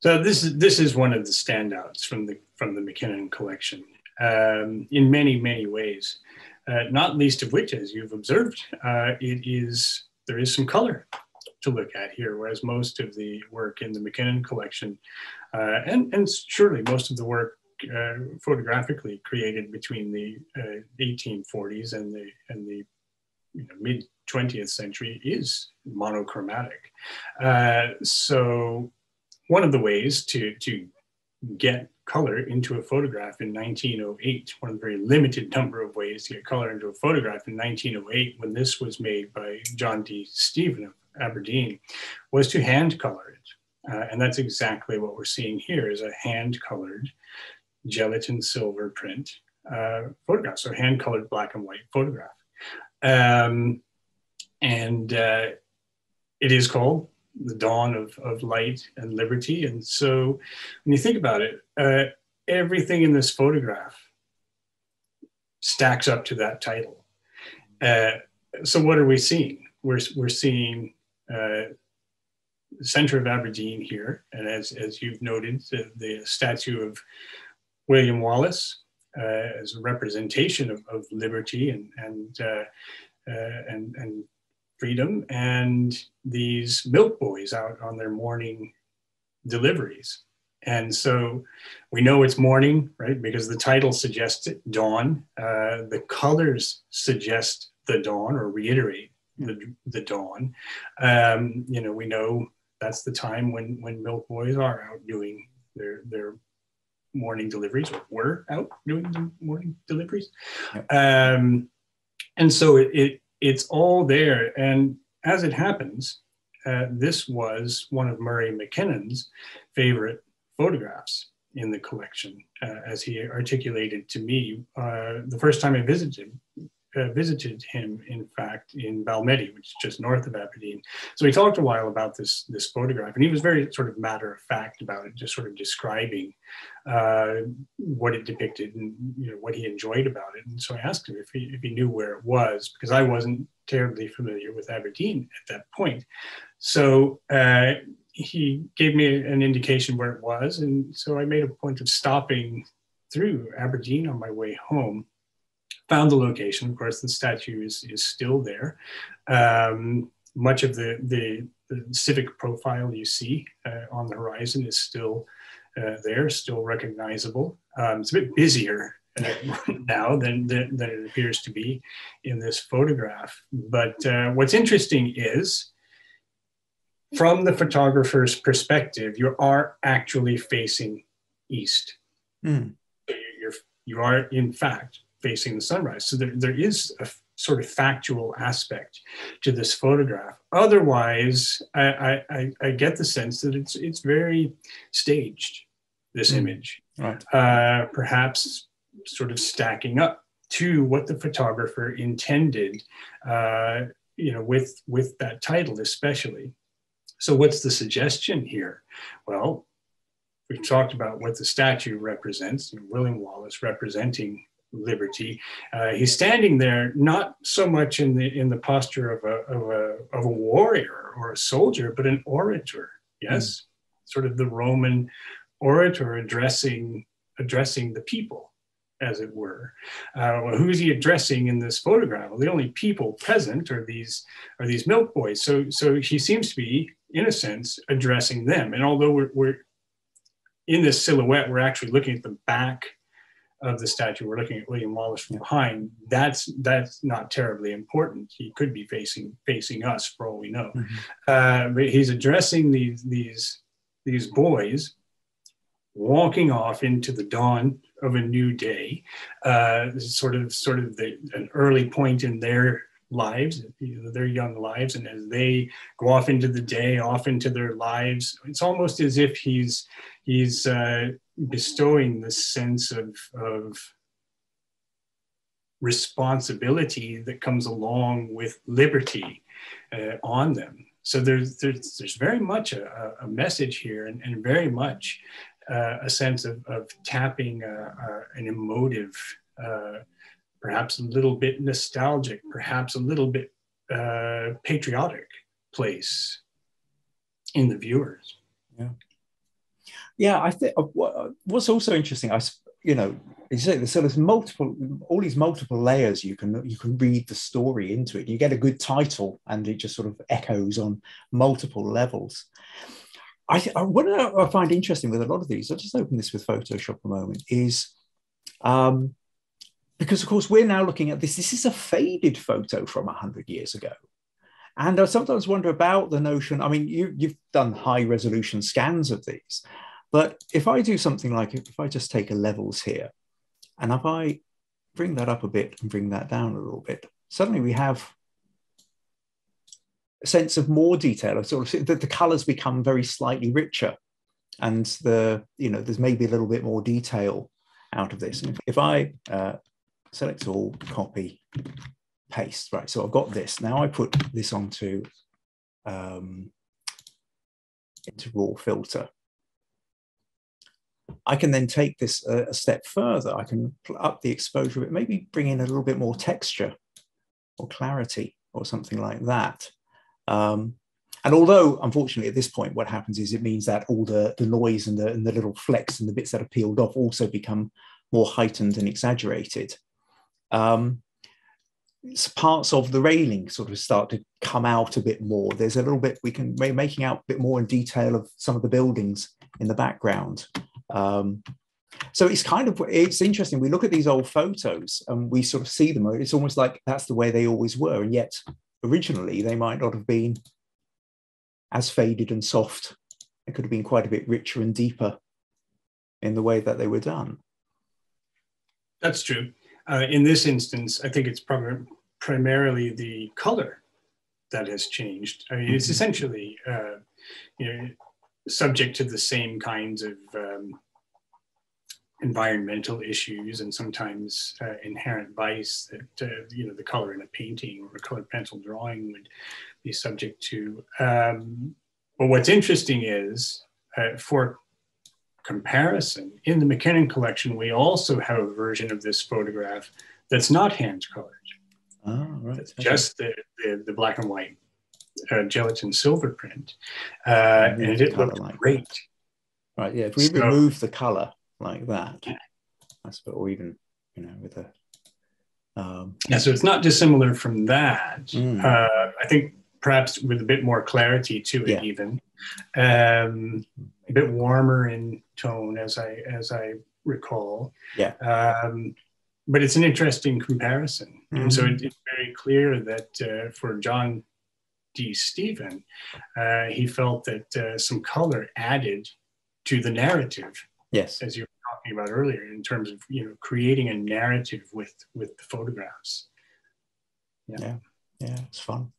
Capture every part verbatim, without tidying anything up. So this is this is one of the standouts from the from the MacKinnon collection um, in many many ways, uh, not least of which, as you've observed, uh, it is there is some color to look at here, whereas most of the work in the MacKinnon collection, uh, and and surely most of the work uh, photographically created between the uh, eighteen forties and the and the you know, mid twentieth century is monochromatic. Uh, so. One of the ways to, to get color into a photograph in nineteen oh eight, one of the very limited number of ways to get color into a photograph in nineteen oh eight, when this was made by John D. Stephen of Aberdeen, was to hand color it. Uh, and that's exactly what we're seeing here, is a hand colored gelatin silver print uh, photograph, so hand colored black and white photograph. Um, and uh, it is called The Dawn of, of Light and Liberty. And so when you think about it, uh, everything in this photograph stacks up to that title. Uh, so what are we seeing? We're, we're seeing uh, the center of Aberdeen here. And as, as you've noted, the, the statue of William Wallace uh, as a representation of, of liberty and, and, uh, uh, and, and freedom, and these milk boys out on their morning deliveries. And so we know it's morning, right? Because the title suggests it, dawn. Uh, the colors suggest the dawn or reiterate the, the dawn. Um, you know, we know that's the time when, when milk boys are out doing their, their morning deliveries, or were out doing their morning deliveries. Um, and so it, it It's all there, and as it happens, uh, this was one of Murray MacKinnon's favorite photographs in the collection, uh, as he articulated to me uh, the first time I visited, uh, visited him, in fact, in Balmedie, which is just north of Aberdeen. So we talked a while about this, this photograph, and he was very sort of matter of fact about it, just sort of describing uh, what it depicted and you know, what he enjoyed about it. And so I asked him if he, if he knew where it was, because I wasn't terribly familiar with Aberdeen at that point. So uh, he gave me an indication where it was. And so I made a point of stopping through Aberdeen on my way home, found the location. Of course, the statue is, is still there. Um, much of the, the, the civic profile you see uh, on the horizon is still uh, there, still recognizable. Um, it's a bit busier uh, now than, than, than it appears to be in this photograph. But uh, what's interesting is, from the photographer's perspective, you are actually facing east. Mm. You're, you are, in fact, facing the sunrise. So there, there is a sort of factual aspect to this photograph. Otherwise, I, I, I get the sense that it's, it's very staged, this mm. image, right. uh, perhaps sort of stacking up to what the photographer intended, uh, you know, with, with that title especially. So what's the suggestion here? Well, we've talked about what the statue represents, and William Wallace representing liberty. Uh, he's standing there, not so much in the in the posture of a of a, of a warrior or a soldier, but an orator. Yes, mm. sort of the Roman orator addressing addressing the people, as it were. Uh, well, who's he addressing in this photograph? Well, the only people present are these are these milk boys. So so he seems to be, in a sense, addressing them. And although we're, we're in this silhouette, we're actually looking at the back of the statue. We're looking at William Wallace from behind. That's that's not terribly important. He could be facing facing us for all we know. Mm-hmm. uh, but he's addressing these these these boys walking off into the dawn of a new day. Uh, this is sort of sort of the, an early point in their lives, their young lives, and as they go off into the day, off into their lives, it's almost as if he's he's uh, bestowing this sense of, of responsibility that comes along with liberty uh, on them. So there's, there's, there's very much a, a message here, and, and very much uh, a sense of, of tapping uh, uh, an emotive, uh, perhaps a little bit nostalgic, perhaps a little bit uh, patriotic place in the viewers. Yeah. Yeah, I think what's also interesting, I you know, you say so there's multiple, all these multiple layers. You can you can read the story into it. You get a good title, and it just sort of echoes on multiple levels. I, I what I find interesting with a lot of these, I'll just open this with Photoshop a moment, is um, because of course we're now looking at this. This is a faded photo from a hundred years ago. And I sometimes wonder about the notion, I mean, you, you've done high resolution scans of these, but if I do something like, if I just take a levels here, and if I bring that up a bit and bring that down a little bit, suddenly we have a sense of more detail. I sort of that the colors become very slightly richer, and the, you know, there's maybe a little bit more detail out of this. And if I uh, select all, copy, paste, right, so I've got this. Now I put this onto um, into raw filter. I can then take this a, a step further. I can up the exposure, but maybe bring in a little bit more texture or clarity or something like that. Um, and although, unfortunately, at this point, what happens is it means that all the, the noise and the, and the little flecks and the bits that are peeled off also become more heightened and exaggerated. Um, parts of the railing sort of start to come out a bit more. There's a little bit, we can, we're making out a bit more in detail of some of the buildings in the background. Um, so it's kind of, it's interesting. We look at these old photos and we sort of see them. It's almost like that's the way they always were. And yet originally they might not have been as faded and soft. It could have been quite a bit richer and deeper in the way that they were done. That's true. Uh, in this instance, I think it's probably primarily the color that has changed. I mean, it's essentially uh, you know, subject to the same kinds of um, environmental issues and sometimes uh, inherent vice that uh, you know, the color in a painting or a colored pencil drawing would be subject to. Um, but what's interesting is uh, for comparison, in the MacKinnon collection, we also have a version of this photograph that's not hand colored. Oh, right. It's just the, the, the black and white uh, gelatin silver print. Uh, and it, it looked like great. That. Right, yeah, if we so, remove the color like that, yeah. I suppose, or even, you know, with a... Um, yeah, so it's not dissimilar from that. Mm. Uh, I think perhaps with a bit more clarity to it, yeah. even. Um, a bit warmer in tone, as I, as I recall. Yeah. Um, but it's an interesting comparison. Mm-hmm. And so it, it's very clear that uh, for John D. Stephen, uh, he felt that uh, some color added to the narrative. Yes. As you were talking about earlier, in terms of, you know, creating a narrative with, with the photographs. Yeah. Yeah, yeah, it's fun.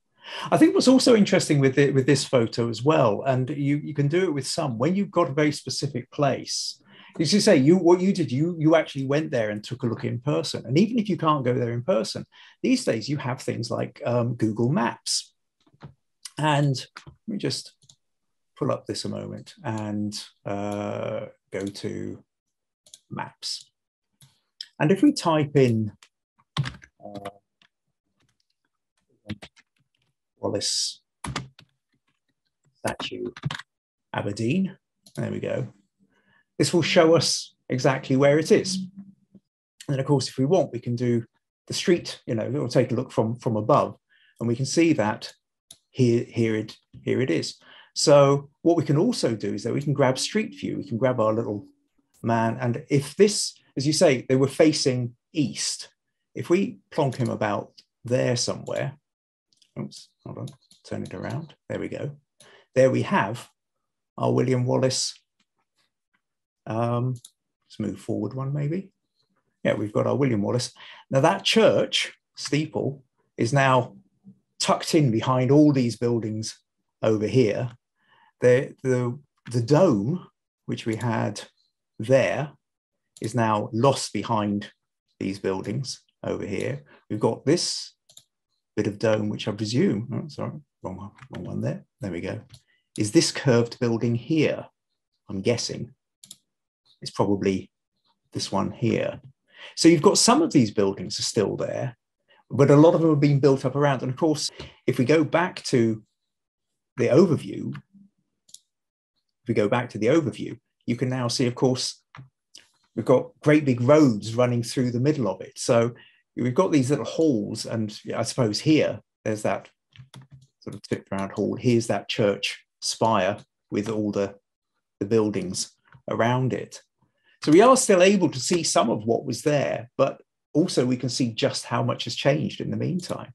I think what's also interesting with it, with this photo as well, and you, you can do it with some, when you've got a very specific place, as you say, you, what you did, you, you actually went there and took a look in person. And even if you can't go there in person, these days you have things like um, Google Maps. And let me just pull up this a moment and uh, go to Maps. And if we type in... Uh, Wallace statue, Aberdeen. There we go. This will show us exactly where it is. And of course, if we want, we can do the street, you know, it will take a look from, from above, and we can see that here, here, it, here it is. So what we can also do is that we can grab street view, we can grab our little man. And if this, as you say, they were facing east, if we plonk him about there somewhere, oops, hold on, turn it around. There we go. There we have our William Wallace. Um, let's move forward one, maybe. Yeah, we've got our William Wallace. Now that church steeple is now tucked in behind all these buildings over here. The, the, the dome, which we had there, is now lost behind these buildings over here. We've got this bit of dome, which I presume, oh, sorry, wrong one, wrong one there, there we go, is this curved building here. I'm guessing it's probably this one here. So you've got some of these buildings are still there, but a lot of them have been built up around. And of course, if we go back to the overview, if we go back to the overview, you can now see, of course, we've got great big roads running through the middle of it. So we've got these little halls, and I suppose here, there's that sort of tipped round hall. Here's that church spire with all the, the buildings around it. So we are still able to see some of what was there, but also we can see just how much has changed in the meantime.